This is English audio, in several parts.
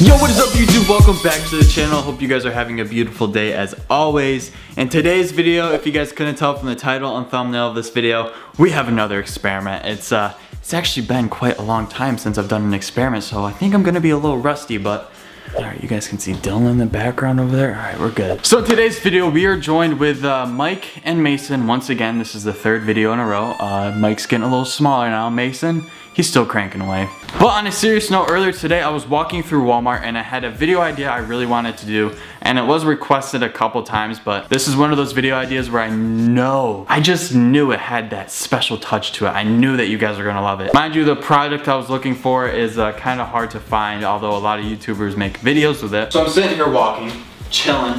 Yo, what is up YouTube? Welcome back to the channel. Hope you guys are having a beautiful day as always. In today's video, if you guys couldn't tell from the title and thumbnail of this video, we have another experiment. It's actually been quite a long time since I've done an experiment, so I think I'm gonna be a little rusty, but all right, you guys can see Dylan in the background over there. All right, we're good. So today's video, we are joined with Mike and Mason. Once again, this is the third video in a row. Mike's getting a little smaller now. Mason, he's still cranking away. But on a serious note, earlier today, I was walking through Walmart and I had a video idea I really wanted to do. And it was requested a couple times, but this is one of those video ideas where I just knew it had that special touch to it. I knew that you guys are gonna love it. Mind you, the product I was looking for is kind of hard to find, although a lot of YouTubers make videos with it. So I'm sitting here walking, chilling,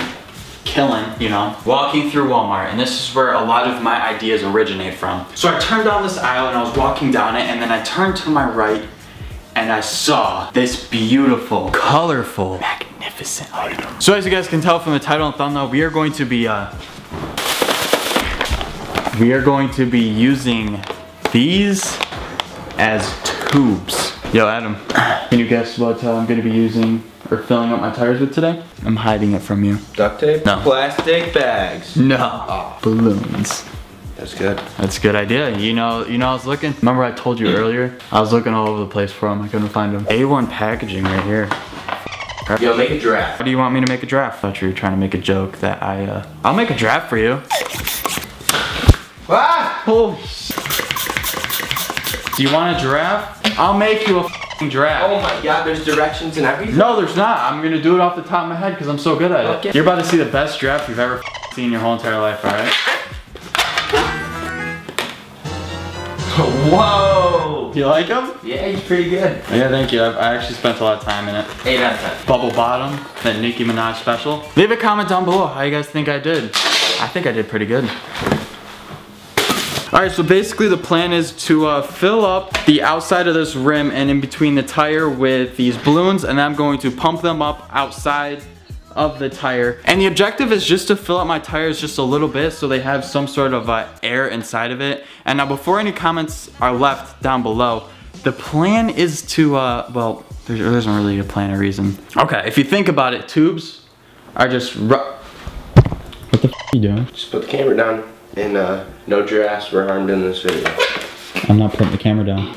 killing, you know, walking through Walmart, and this is where a lot of my ideas originate from. So I turned down this aisle and I was walking down it, and then I turned to my right and I saw this beautiful, colorful, magnificent item. So as you guys can tell from the title and thumbnail, we are going to be using these as tubes. Yo, Adam, can you guess what I'm gonna be using or filling up my tires with today? I'm hiding it from you. Duct tape? No. Plastic bags? No. Oh. Balloons. That's good. That's a good idea. You know I was looking. Remember I told you earlier? I was looking all over the place for them. I couldn't find them. A1 packaging right here. Yo, make a draft. What do you want me to make a draft? I thought you were trying to make a joke that I'll make a draft for you. Ah! Holy shit. Do you want a draft? I'll make you a draft. Oh my god, there's directions and everything? No, there's not. I'm gonna do it off the top of my head because I'm so good at it. You're about to see the best draft you've ever seen in your whole entire life, alright? Whoa! You like him? Yeah, he's pretty good. Yeah, thank you. I actually spent a lot of time in it. 8 out of 10. Bubble bottom, that Nicki Minaj special. Leave a comment down below how you guys think I did. I think I did pretty good. All right, so basically the plan is to fill up the outside of this rim and in between the tire with these balloons, and I'm going to pump them up outside of the tire. And the objective is just to fill up my tires just a little bit so they have some sort of air inside of it. And now before any comments are left down below, the plan is to, well, there isn't really a plan or reason. Okay, if you think about it, tubes are just what the f you doing? Just put the camera down. And no giraffes were harmed in this video. I'm not putting the camera down.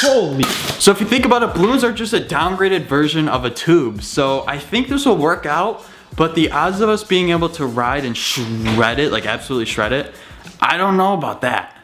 Holy. So if you think about it, balloons are just a downgraded version of a tube. So I think this will work out, but the odds of us being able to ride and shred it, like absolutely shred it, I don't know about that.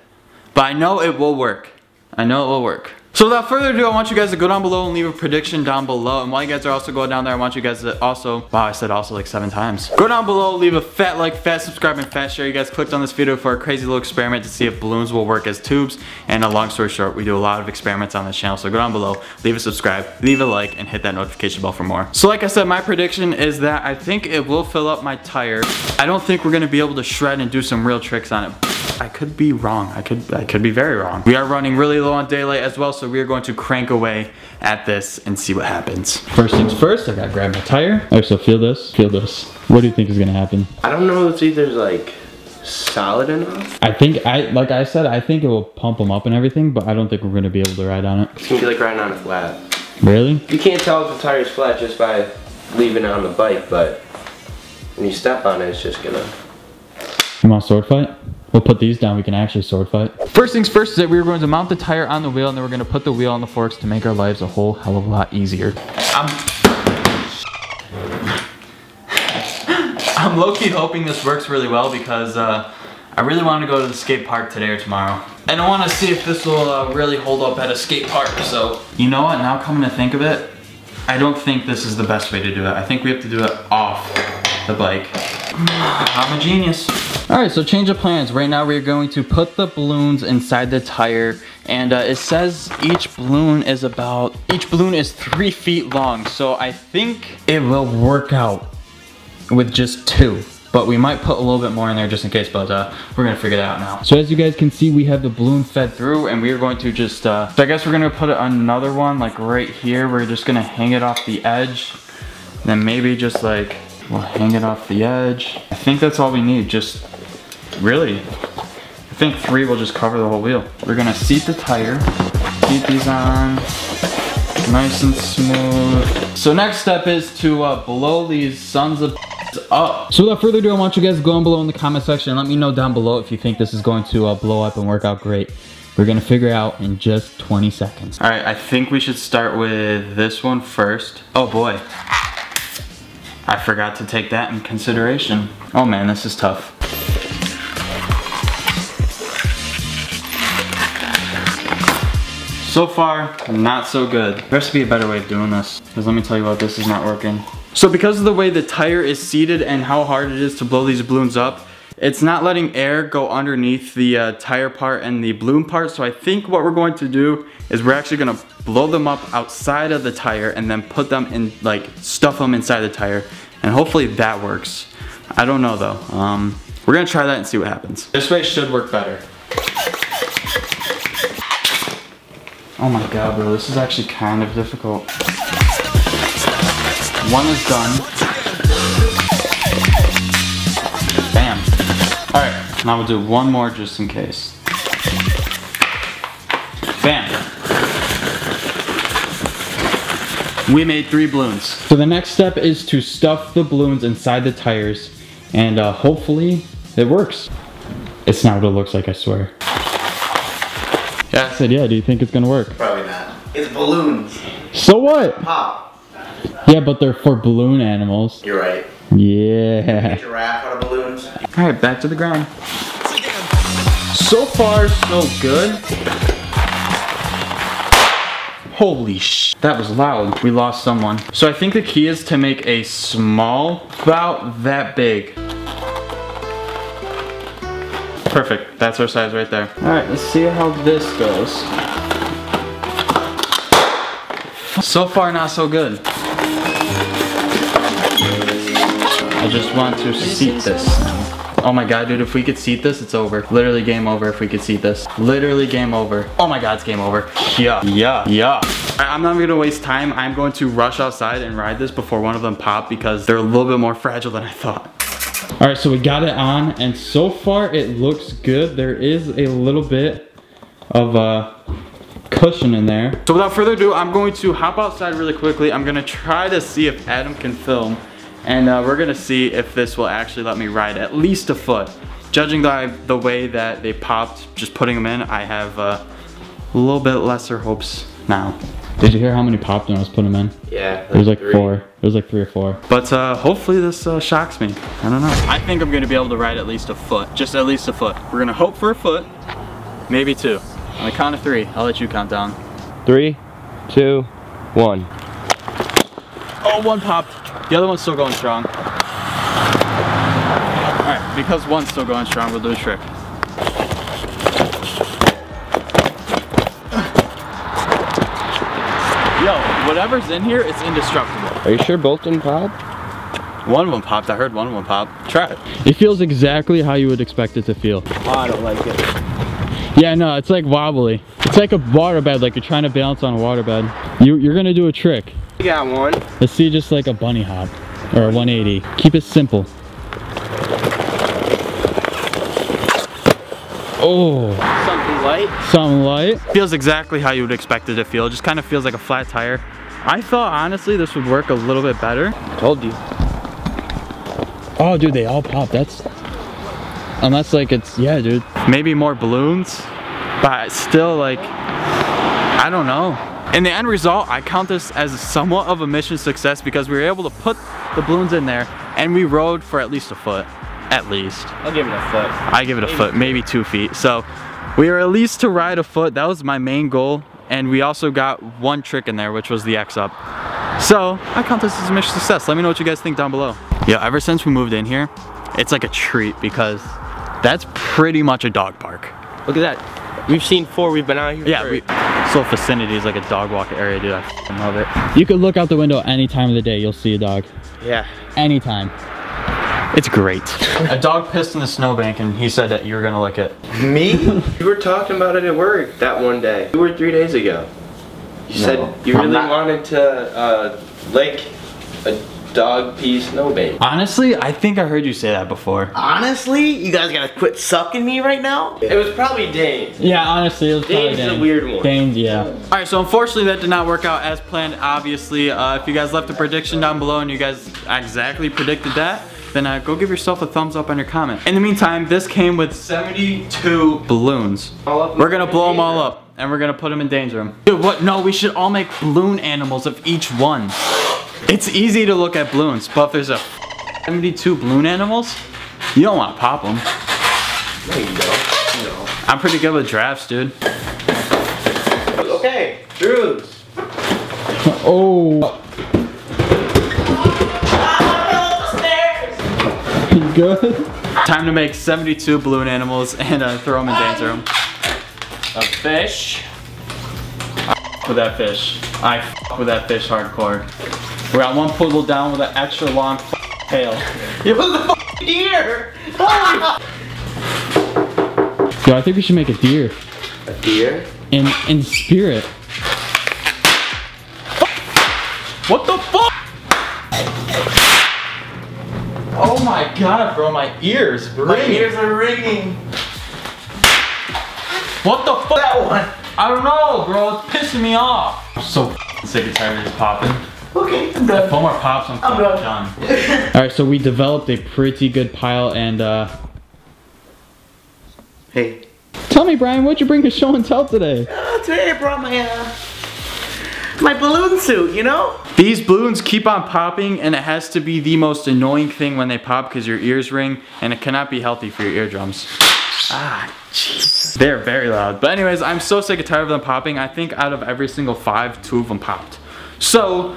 But I know it will work. I know it will work. So without further ado, I want you guys to go down below and leave a prediction down below. And while you guys are also going down there, I want you guys to also, wow, I said also like 7 times. Go down below, leave a fat like, fat subscribe, and fat share. You guys clicked on this video for a crazy little experiment to see if balloons will work as tubes. And a long story short, we do a lot of experiments on this channel. So go down below, leave a subscribe, leave a like, and hit that notification bell for more. So like I said, my prediction is that I think it will fill up my tire. I don't think we're gonna be able to shred and do some real tricks on it. I could be wrong. I could be very wrong. We are running really low on daylight as well, so we are going to crank away at this and see what happens. First things first, I gotta grab my tire. Alright, so feel this. Feel this. What do you think is gonna happen? I don't know if either's like solid enough. I think like I said, I think it will pump them up and everything, but I don't think we're gonna be able to ride on it. It's gonna be like riding on a flat. Really? You can't tell if the tire's flat just by leaving it on the bike, but when you step on it, it's just gonna. You want a sword fight? We'll put these down, we can actually sword fight. First things first is that we were going to mount the tire on the wheel and then we're gonna put the wheel on the forks to make our lives a whole hell of a lot easier. I'm low-key hoping this works really well because I really want to go to the skate park today or tomorrow. And I want to see if this will really hold up at a skate park, so. You know what, now coming to think of it, I don't think this is the best way to do it. I think we have to do it off the bike. I'm a genius. All right, so change of plans. Right now we're going to put the balloons inside the tire, and it says each balloon is 3 feet long. So I think it will work out with just 2, but we might put a little bit more in there just in case, but we're gonna figure that out now. So as you guys can see, we have the balloon fed through and we are going to just, so I guess we're gonna put another one like right here. We're just gonna hang it off the edge, and then maybe just like, we'll hang it off the edge. I think that's all we need, just really. I think 3 will just cover the whole wheel. We're gonna seat the tire, seat these on, nice and smooth. So next step is to blow these sons of up. So without further ado, I want you guys to go down below in the comment section and let me know down below if you think this is going to blow up and work out great. We're gonna figure it out in just 20 seconds. All right, I think we should start with this one first. Oh boy, I forgot to take that in consideration. Oh man, this is tough. So far, not so good. There has to be a better way of doing this, because let me tell you what, this is not working. So because of the way the tire is seated and how hard it is to blow these balloons up, it's not letting air go underneath the tire part and the balloon part. So I think what we're going to do is we're actually gonna blow them up outside of the tire and then put them in, like, stuff them inside the tire. And hopefully that works. I don't know though. We're gonna try that and see what happens. This way should work better. Oh my god, bro, this is actually kind of difficult. One is done. Bam. All right, now we'll do one more just in case. Bam. We made 3 balloons. So the next step is to stuff the balloons inside the tires, and hopefully it works. It's not what it looks like, I swear. Yeah. I said, yeah, do you think it's gonna work? Probably not. It's balloons. So what? Pop. Yeah, but they're for balloon animals. You're right. Yeah. A giraffe out of balloons. All right, back to the ground. So far, so good. Holy sh! That was loud. We lost someone. So I think the key is to make a small, about that big. Perfect, that's our size right there. All right, let's see how this goes. So far, not so good. I just want to seat this now. Oh my god, dude, if we could seat this, it's over. Literally game over if we could seat this. Literally game over. Oh my god, it's game over. Yeah, yeah, yeah. I'm not gonna waste time. I'm going to rush outside and ride this before one of them pop, because they're a little bit more fragile than I thought. All right, so we got it on, and so far it looks good. There is a little bit of cushion in there. So without further ado, I'm going to hop outside really quickly. I'm gonna try to see if Adam can film, and we're gonna see if this will actually let me ride at least a foot. Judging the way that they popped, just putting them in, I have a little bit lesser hopes now. Did you hear how many popped when I was putting them in? Yeah, like it was like 3. 4. It was like 3 or 4. But hopefully this shocks me. I don't know. I think I'm gonna be able to ride at least a foot. Just at least a foot. We're gonna hope for a foot, maybe 2. On the count of 3, I'll let you count down. 3, 2, 1. Oh, 1 popped. The other one's still going strong. All right, because one's still going strong, we'll do a trick. Whatever's in here, it's indestructible. Are you sure both didn't pop? One of them popped. I heard one of them pop. Try it. It feels exactly how you would expect it to feel. Oh, I don't like it. Yeah, no, it's like wobbly. It's like a waterbed, like you're trying to balance on a waterbed. You're gonna do a trick. You got one. Let's see, just like a bunny hop or a 180. Keep it simple. Oh. Something light. Something light. Feels exactly how you would expect it to feel. It just kind of feels like a flat tire. I thought, honestly, this would work a little bit better. Told you. Oh, dude, they all pop. That's... Unless, like, it's... Yeah, dude. Maybe more balloons, but still, like... I don't know. In the end result, I count this as somewhat of a mission success, because we were able to put the balloons in there, and we rode for at least a foot. At least. I'll give it a foot. I give it a foot. Maybe 2 feet. So, we were at least to ride a foot. That was my main goal. And we also got 1 trick in there, which was the X up. So I count this as a mission success. Let me know what you guys think down below. Yeah, ever since we moved in here, it's like a treat, because that's pretty much a dog park. Look at that. We've seen 4. We've been out here. Yeah, this whole vicinity is like a dog walk area, dude. I f***ing love it. You could look out the window any time of the day. You'll see a dog. Yeah. Anytime. It's great. A dog pissed in the snowbank, and he said that you were gonna lick it. Me? You were talking about it at work that one day. 2 or 3 days ago. You said you really wanted to lick a dog pee snow babe. Honestly, I think I heard you say that before. Honestly? You guys gotta quit sucking me right now? It was probably Dane's. Yeah, honestly, it was probably Dane's. Dane's is a weird one. Dane's, yeah. Alright, so unfortunately that did not work out as planned, obviously. If you guys left a prediction down below and you guys exactly predicted that, then go give yourself a thumbs up on your comment. In the meantime, this came with 72 balloons. We're gonna blow them all up. And we're gonna put them in Dane's room. Dude, what? No, we should all make balloon animals of each one. It's easy to look at balloons, but if there's a 72 balloon animals, you don't wanna pop them. No, you don't. No. I'm pretty good with drafts, dude. Okay, Drews. Oh. Ah, no, you good? Time to make 72 balloon animals and throw them in Dane's room. A fish. I f with that fish. I f with that fish hardcore. We got one poodle down with an extra long f tail. It was a f deer! Yo, I think we should make a deer. A deer? In spirit. What the fuck? Oh my god, bro, my ears ring. My ears are ringing. What the fuck? That one? I don't know, bro. It's pissing me off. I'm so sick and tired of this popping. Okay, I'm done. If one more pops, I'm done. Alright, so we developed a pretty good pile and, Hey. Tell me, Brian, what'd you bring to show and tell today? Today I brought my, my balloon suit, you know? These balloons keep on popping and it has to be the most annoying thing when they pop because your ears ring and it cannot be healthy for your eardrums. Ah, jeez. They're very loud. But anyways, I'm so sick and tired of them popping. I think out of every single 5, 2 of them popped. So,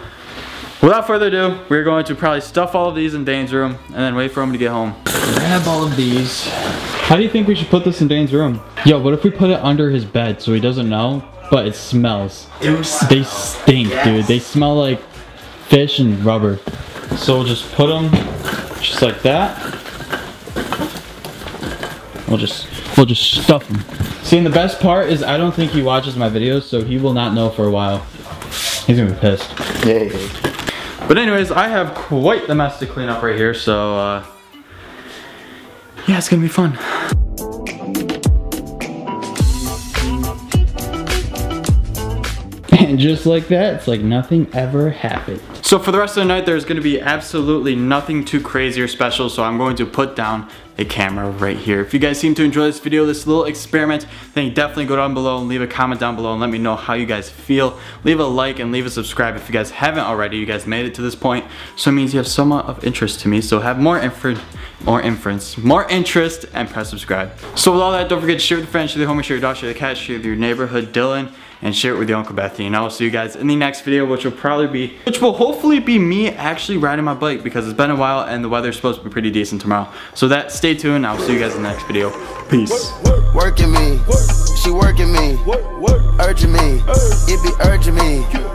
without further ado, we're going to probably stuff all of these in Dane's room and then wait for him to get home. Grab all of these. How do you think we should put this in Dane's room? Yo, what if we put it under his bed so he doesn't know? But it smells. They stink, dude. They smell like fish and rubber. So we'll just put them just like that. We'll just stuff him. See, and the best part is I don't think he watches my videos, so he will not know for a while. He's gonna be pissed. Yay. But anyways, I have quite the mess to clean up right here, so yeah, it's gonna be fun. And just like that, it's like nothing ever happened. So for the rest of the night, there's gonna be absolutely nothing too crazy or special, so I'm going to put down a camera right here. If you guys seem to enjoy this video, this little experiment, then you definitely go down below and leave a comment down below and let me know how you guys feel. Leave a like and leave a subscribe if you guys haven't already. You guys made it to this point, so it means you have somewhat of interest to me. So have more interest and press subscribe. So with all that, don't forget to share with your friends, share with your homie, share with your dog, share with the cat, share with your neighborhood Dylan, and share it with your Uncle Bethany. And I will see you guys in the next video, which will hopefully be me actually riding my bike because it's been a while and the weather's supposed to be pretty decent tomorrow. So that, stay tuned. I will see you guys in the next video. Peace. Working me, she working me, urging me, it be urging me.